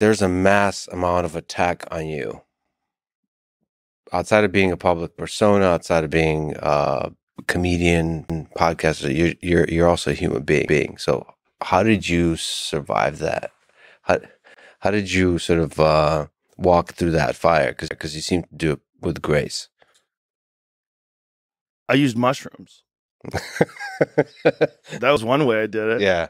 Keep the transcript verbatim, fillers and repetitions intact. there's a mass amount of attack on you. Outside of being a public persona, outside of being a comedian, podcaster, you're you're you're also a human being. So how did you survive that? How how did you sort of uh, walk through that fire? Because because you seem to do it with grace. I used mushrooms. That was one way I did it. Yeah.